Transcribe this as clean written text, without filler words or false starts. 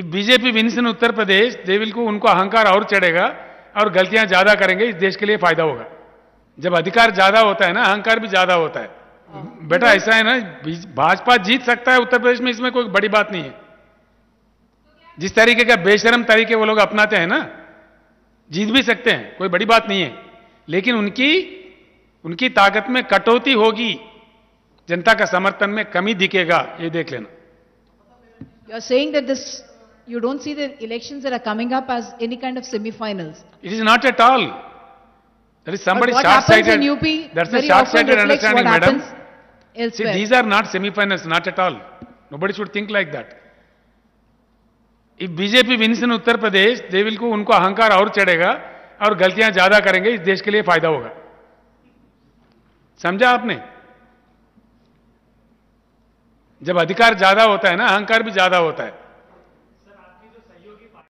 If BJP wins in Uttar Pradesh, they will को उनको अहंकार और चढ़ेगा और गलतियां ज्यादा करेंगे, इस देश के लिए फायदा होगा। जब अधिकार ज्यादा होता है ना, अहंकार भी ज्यादा होता है। बेटा ऐसा है ना, भाजपा जीत सकता है उत्तर प्रदेश में, इसमें कोई बड़ी बात नहीं है। जिस तरीके का बेशरम तरीके वो लोग अपनाते हैं ना, जीत भी सकते हैं, कोई बड़ी बात नहीं है। लेकिन उनकी ताकत में कटौती होगी, जनता का समर्थन में कमी दिखेगा, ये देख लेना। You are saying that this you don't see the elections that are coming up as any kind of semi-finals. It is not at all. There is somebody short-sighted. That's a short-sighted understanding, madam. See, these are not semi-finals, not at all. Nobody should think like that. If BJP wins in Uttar Pradesh, they will को उनको अहंकार और चढ़ेगा और गलतियां ज्यादा करेंगे, इस देश के लिए फायदा होगा। समझा आपने? जब अधिकार ज्यादा होता है ना, अहंकार भी ज्यादा होता है।